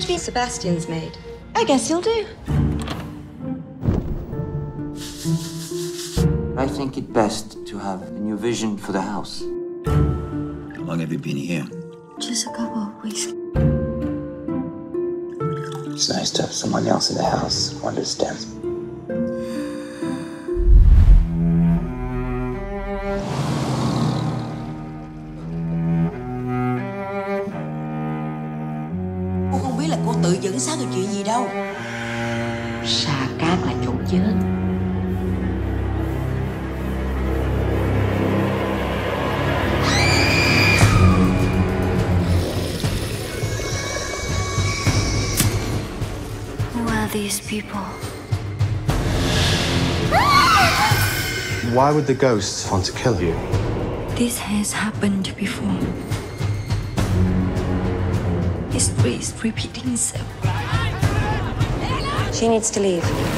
would be Sebastian's maid. I guess he'll do. I think it best to have a new vision for the house. How long have you been here? Just a couple of weeks. It's nice to have someone else in the house who understands me. Cô không biết là cô tự dẫn xác được chuyện gì đâu. Sa cát là chuột chết. These people. Why would the ghosts want to kill you? This has happened before. History is repeating itself. She needs to leave.